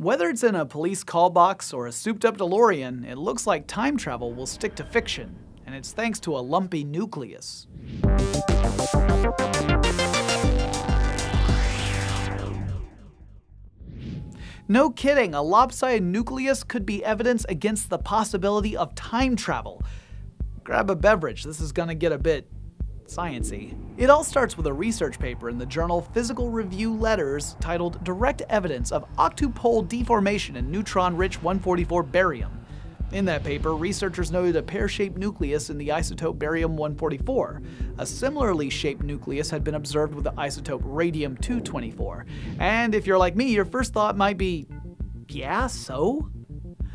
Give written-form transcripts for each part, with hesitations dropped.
Whether it's in a police call box or a souped-up DeLorean, it looks like time travel will stick to fiction, and it's thanks to a lumpy nucleus. No kidding, a lopsided nucleus could be evidence against the possibility of time travel. Grab a beverage, this is gonna get a bit science-y. It all starts with a research paper in the journal Physical Review Letters titled Direct Evidence of Octupole Deformation in Neutron-Rich 144 Barium. In that paper, researchers noted a pear-shaped nucleus in the isotope Barium-144. A similarly shaped nucleus had been observed with the isotope Radium-224. And if you're like me, your first thought might be, yeah, so?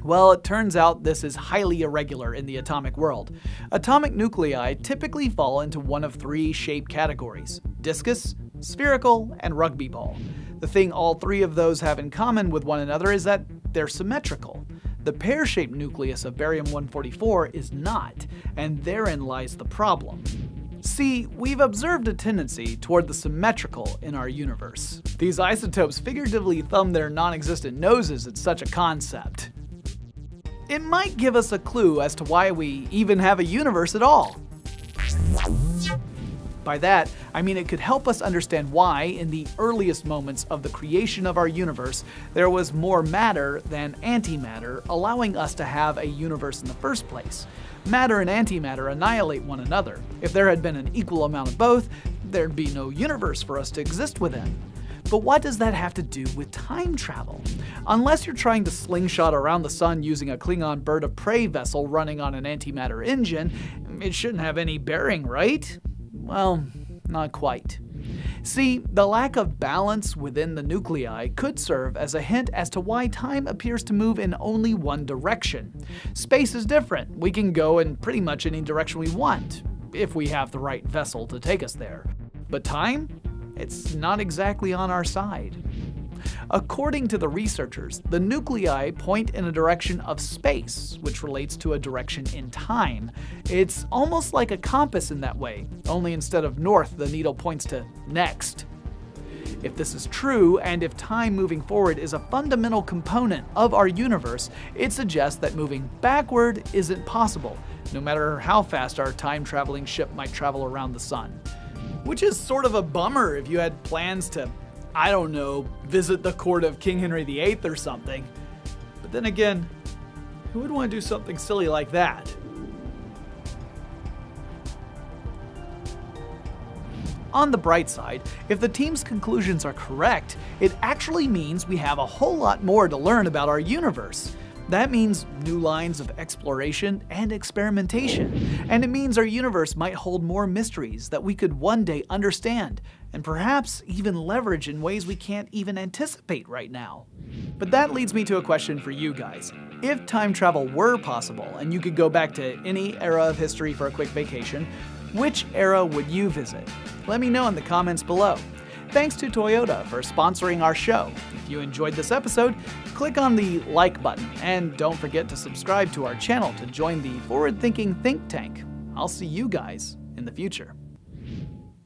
Well, it turns out this is highly irregular in the atomic world. Atomic nuclei typically fall into one of three shape categories: discus, spherical, and rugby ball. The thing all three of those have in common with one another is that they're symmetrical. The pear-shaped nucleus of Barium-144 is not, and therein lies the problem. See, we've observed a tendency toward the symmetrical in our universe. These isotopes figuratively thumb their non-existent noses at such a concept. It might give us a clue as to why we even have a universe at all. By that, I mean it could help us understand why, in the earliest moments of the creation of our universe, there was more matter than antimatter, allowing us to have a universe in the first place. Matter and antimatter annihilate one another. If there had been an equal amount of both, there'd be no universe for us to exist within. But what does that have to do with time travel? Unless you're trying to slingshot around the sun using a Klingon Bird-of-Prey vessel running on an antimatter engine, it shouldn't have any bearing, right? Well, not quite. See, the lack of balance within the nuclei could serve as a hint as to why time appears to move in only one direction. Space is different. We can go in pretty much any direction we want, if we have the right vessel to take us there. But time? It's not exactly on our side. According to the researchers, the nuclei point in a direction of space, which relates to a direction in time. It's almost like a compass in that way, only instead of north, the needle points to next. If this is true, and if time moving forward is a fundamental component of our universe, it suggests that moving backward isn't possible, no matter how fast our time-traveling ship might travel around the sun. Which is sort of a bummer if you had plans to, I don't know, visit the court of King Henry VIII or something. But then again, who would want to do something silly like that? On the bright side, if the team's conclusions are correct, it actually means we have a whole lot more to learn about our universe. That means new lines of exploration and experimentation. And it means our universe might hold more mysteries that we could one day understand, and perhaps even leverage in ways we can't even anticipate right now. But that leads me to a question for you guys. If time travel were possible, and you could go back to any era of history for a quick vacation, which era would you visit? Let me know in the comments below. Thanks to Toyota for sponsoring our show. If you enjoyed this episode, click on the like button, and don't forget to subscribe to our channel to join the forward-thinking think tank. I'll see you guys in the future.